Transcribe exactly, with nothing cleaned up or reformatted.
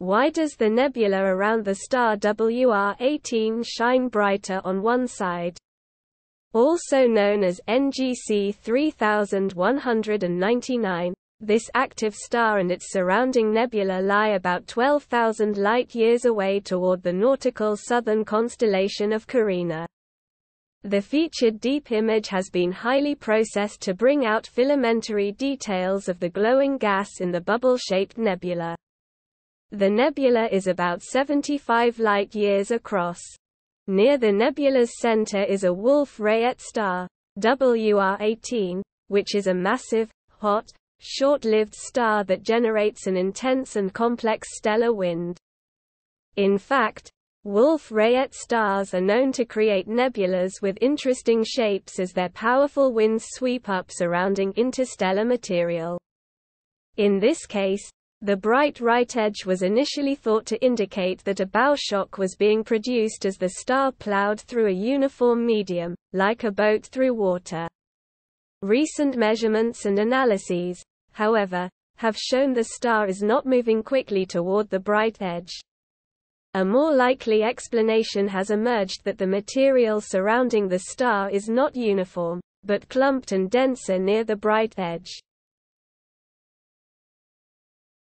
Why does the nebula around the star W R eighteen shine brighter on one side? Also known as N G C three thousand one hundred ninety-nine, this active star and its surrounding nebula lie about twelve thousand light-years away toward the nautical southern constellation of Carina. The featured deep image has been highly processed to bring out filamentary details of the glowing gas in the bubble-shaped nebula. The nebula is about seventy-five light-years across. Near the nebula's center is a Wolf-Rayet star, W R eighteen, which is a massive, hot, short-lived star that generates an intense and complex stellar wind. In fact, Wolf-Rayet stars are known to create nebulas with interesting shapes as their powerful winds sweep up surrounding interstellar material. In this case, the bright right edge was initially thought to indicate that a bow shock was being produced as the star plowed through a uniform medium, like a boat through water. Recent measurements and analyses, however, have shown the star is not moving quickly toward the bright edge. A more likely explanation has emerged that the material surrounding the star is not uniform, but clumped and denser near the bright edge.